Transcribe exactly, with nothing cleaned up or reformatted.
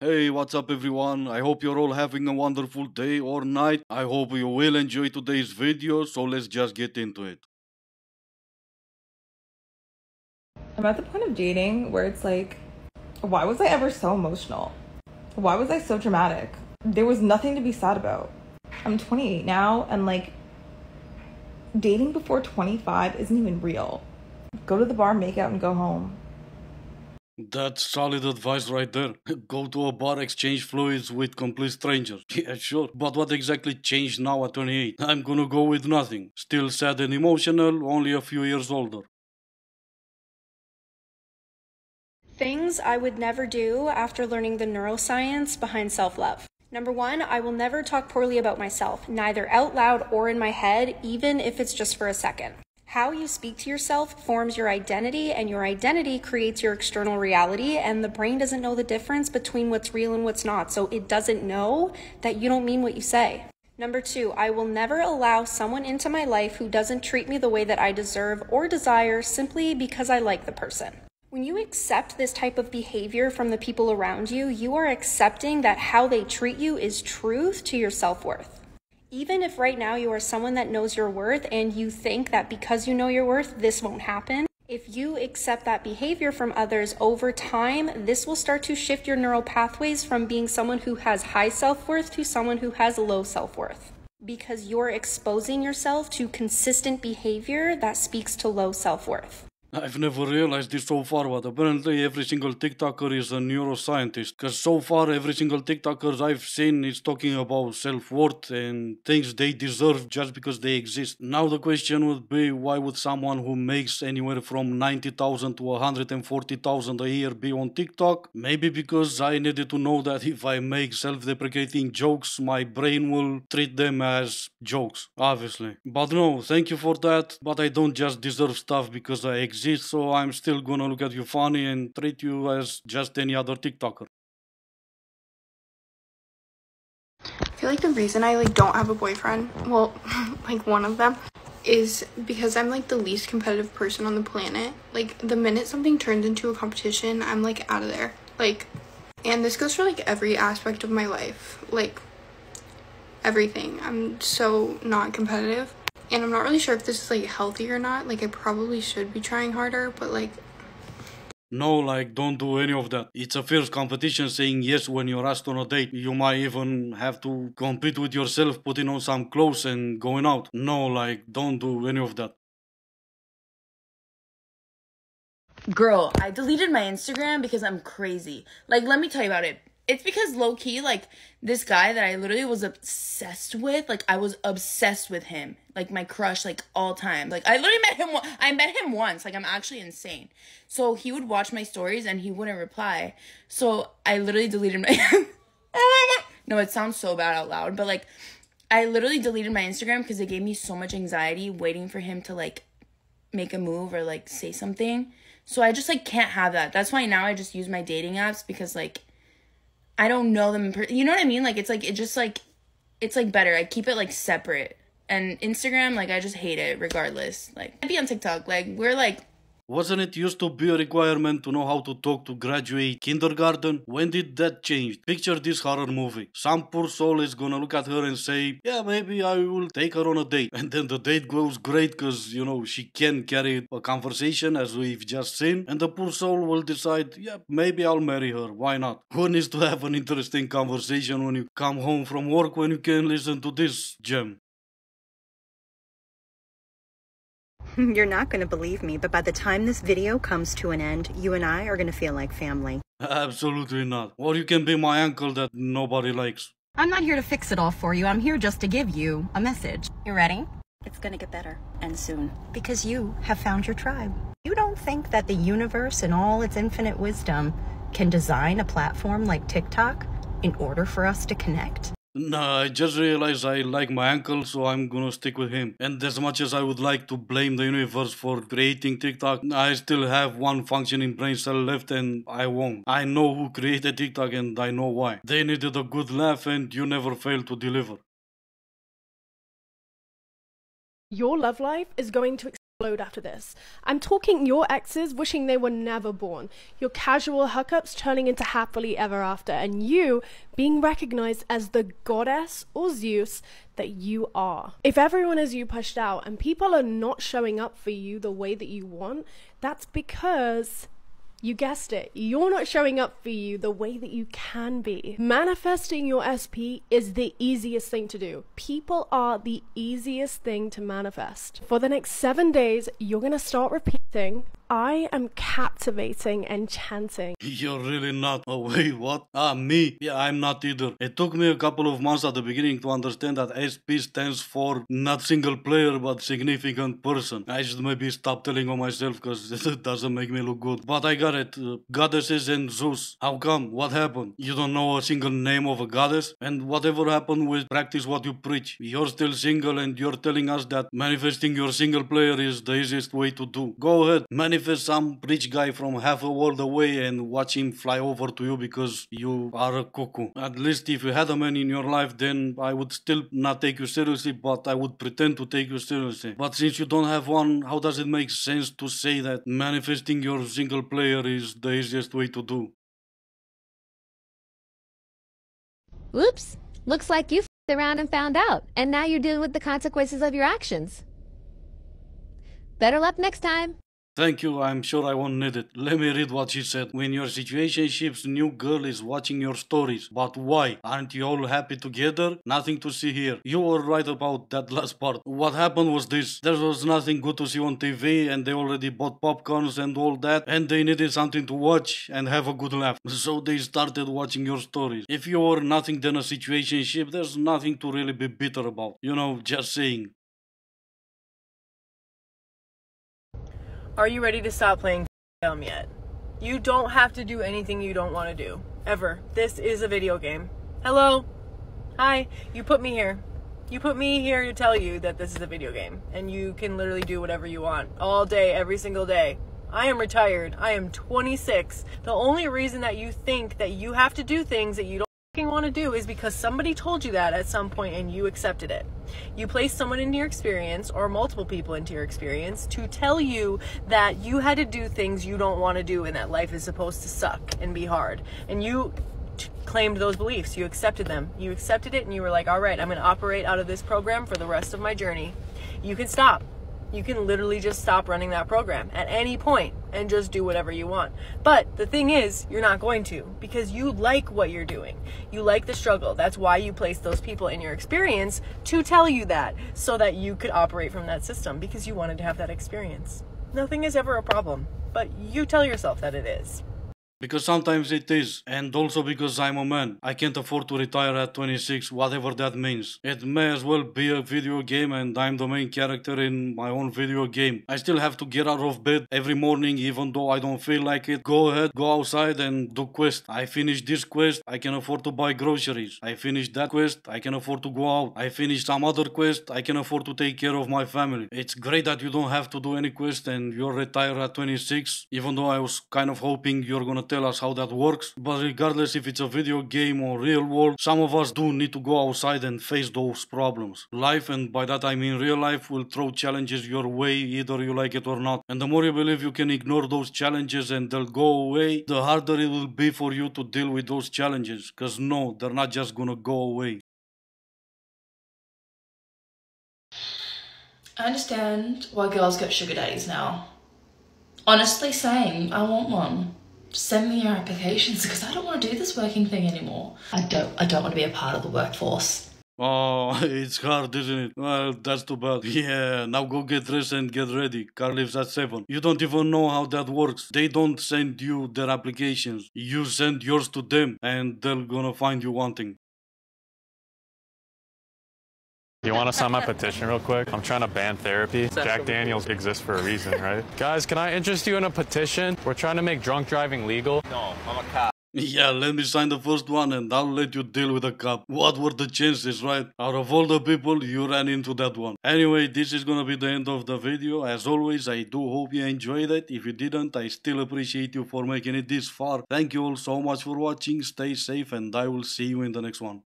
Hey, what's up everyone? I hope you're all having a wonderful day or night. I hope you will enjoy today's video, so let's just get into it. I'm at the point of dating where it's like, why was I ever so emotional? Why was I so dramatic? There was nothing to be sad about. I'm twenty-eight now, and like, dating before twenty-five isn't even real. Go to the bar, make out, and go home. That's solid advice right there. Go to a bar, exchange fluids with complete strangers. Yeah, sure. But what exactly changed now at twenty-eight? I'm gonna go with nothing. Still sad and emotional, only a few years older. Things I would never do after learning the neuroscience behind self-love. Number one, I will never talk poorly about myself, neither out loud or in my head, even if it's just for a second. How you speak to yourself forms your identity, and your identity creates your external reality, and the brain doesn't know the difference between what's real and what's not, so it doesn't know that you don't mean what you say. Number two, I will never allow someone into my life who doesn't treat me the way that I deserve or desire simply because I like the person. When you accept this type of behavior from the people around you, you are accepting that how they treat you is truth to your self-worth. Even if right now you are someone that knows your worth and you think that because you know your worth, this won't happen, if you accept that behavior from others over time, this will start to shift your neural pathways from being someone who has high self-worth to someone who has low self-worth. Because you're exposing yourself to consistent behavior that speaks to low self-worth. I've never realized this so far, but apparently every single TikToker is a neuroscientist. Because so far, every single TikToker I've seen is talking about self-worth and things they deserve just because they exist. Now the question would be, why would someone who makes anywhere from ninety thousand to one hundred forty thousand a year be on TikTok? Maybe because I needed to know that if I make self-deprecating jokes, my brain will treat them as jokes, obviously. But no, thank you for that, but I don't just deserve stuff because I exist. So I'm still gonna look at you funny and treat you as just any other TikToker. I feel like the reason I like don't have a boyfriend, well, like one of them, is because I'm like the least competitive person on the planet. Like the minute something turns into a competition, I'm like out of there. Like, and this goes for like every aspect of my life, like everything. I'm so not competitive. And I'm not really sure if this is like healthy or not. Like I probably should be trying harder, but like... No, like don't do any of that. It's a fierce competition saying yes when you're asked on a date. You might even have to compete with yourself, putting on some clothes and going out. No, like don't do any of that. Girl, I deleted my Instagram because I'm crazy. Like let me tell you about it. It's because low-key, like, this guy that I literally was obsessed with, like, I was obsessed with him. Like, my crush, like, all time. Like, I literally met him, I met him once. Like, I'm actually insane. So, he would watch my stories and he wouldn't reply. So, I literally deleted my... No, it sounds so bad out loud. But, like, I literally deleted my Instagram because it gave me so much anxiety waiting for him to, like, make a move or, like, say something. So, I just, like, can't have that. That's why now I just use my dating apps because, like... I don't know them in person. You know what I mean? Like, it's like, it just like, it's like better. I keep it like separate. And Instagram, like, I just hate it regardless. Like, I'd be on TikTok. Like, we're like. Wasn't it used to be a requirement to know how to talk to graduate kindergarten? When did that change? Picture this horror movie. Some poor soul is gonna look at her and say, yeah, maybe I will take her on a date. And then the date goes great because, you know, she can carry a conversation as we've just seen. And the poor soul will decide, yeah, maybe I'll marry her. Why not? Who needs to have an interesting conversation when you come home from work when you can listen to this gem? You're not going to believe me, but by the time this video comes to an end, you and I are going to feel like family. Absolutely not. Or you can be my uncle that nobody likes. I'm not here to fix it all for you. I'm here just to give you a message. You ready? It's going to get better, and soon. Because you have found your tribe. You don't think that the universe in all its infinite wisdom can design a platform like TikTok in order for us to connect? Nah, I just realized I like my uncle, so I'm gonna stick with him. And as much as I would like to blame the universe for creating TikTok, I still have one functioning brain cell left and I won't. I know who created TikTok and I know why. They needed a good laugh and you never fail to deliver. Your love life is going to load after this. I'm talking your exes wishing they were never born, your casual hookups turning into happily ever after, and you being recognized as the goddess or Zeus that you are. If everyone is you pushed out and people are not showing up for you the way that you want, that's because, you guessed it, you're not showing up for you the way that you can be. Manifesting your S P is the easiest thing to do. People are the easiest thing to manifest. For the next seven days, you're gonna start repeating, I am captivating and chanting. You're really not. Oh wait, what? Ah, me. Yeah, I'm not either. It took me a couple of months at the beginning to understand that S P stands for not single player, but significant person. I should maybe stop telling on myself because it doesn't make me look good. But I got it. Uh, goddesses and Zeus. How come? What happened? You don't know a single name of a goddess? And whatever happened with practice what you preach. You're still single and you're telling us that manifesting your single player is the easiest way to do. Go ahead. Manifest. If some rich guy from half a world away and watch him fly over to you because you are a cuckoo. At least if you had a man in your life, then I would still not take you seriously, but I would pretend to take you seriously. But since you don't have one, how does it make sense to say that manifesting your single player is the easiest way to do? Whoops. Looks like you f***ed around and found out, and now you're dealing with the consequences of your actions. Better luck next time. Thank you, I'm sure I won't need it. Let me read what she said. When your situationship's new girl is watching your stories. But why? Aren't you all happy together? Nothing to see here. You were right about that last part. What happened was this. There was nothing good to see on T V and they already bought popcorns and all that. And they needed something to watch and have a good laugh. So they started watching your stories. If you were nothing than a situationship, there's nothing to really be bitter about. You know, just saying. Are you ready to stop playing dumb yet? You don't have to do anything you don't want to do. Ever. This is a video game. Hello. Hi. You put me here. You put me here to tell you that this is a video game. And you can literally do whatever you want. All day, every single day. I am retired. I am twenty-six. The only reason that you think that you have to do things that you don't want to do is because somebody told you that at some point and you accepted it. You placed someone into your experience or multiple people into your experience to tell you that you had to do things you don't want to do and that life is supposed to suck and be hard. And you claimed those beliefs. You accepted them. You accepted it and you were like, all right, I'm going to operate out of this program for the rest of my journey. You can stop. You can literally just stop running that program at any point and just do whatever you want. But the thing is, you're not going to, because you like what you're doing. You like the struggle. That's why you place those people in your experience to tell you that, so that you could operate from that system because you wanted to have that experience. Nothing is ever a problem, but you tell yourself that it is. Because sometimes it is, and also because I'm a man. I can't afford to retire at twenty-six, whatever that means. It may as well be a video game and I'm the main character in my own video game. I still have to get out of bed every morning even though I don't feel like it. Go ahead, go outside and do quest. I finish this quest, I can afford to buy groceries. I finish that quest, I can afford to go out. I finish some other quest, I can afford to take care of my family. It's great that you don't have to do any quest and you're retired at twenty-six, even though I was kind of hoping you're gonna tell us how that works, but regardless if it's a video game or real world, some of us do need to go outside and face those problems. Life, and by that I mean real life, will throw challenges your way, either you like it or not. And the more you believe you can ignore those challenges and they'll go away, the harder it will be for you to deal with those challenges, because no, they're not just gonna go away. I understand why girls get sugar daddies now. Honestly, same. I want one. Send me your applications because I don't want to do this working thing anymore. I don't I don't want to be a part of the workforce. Oh, it's hard, isn't it? Well, that's too bad. Yeah, now go get dressed and get ready. Car leaves at seven. You don't even know how that works. They don't send you their applications. You send yours to them and they're gonna find you wanting. You want to sign my petition real quick? I'm trying to ban therapy. Jack Daniels exists for a reason, right? Guys, can I interest you in a petition? We're trying to make drunk driving legal. No, I'm a cop. Yeah, let me sign the first one and I'll let you deal with the cop. What were the chances, right? Out of all the people, you ran into that one. Anyway, this is gonna be the end of the video. As always, I do hope you enjoyed it. If you didn't, I still appreciate you for making it this far. Thank you all so much for watching. Stay safe and I will see you in the next one.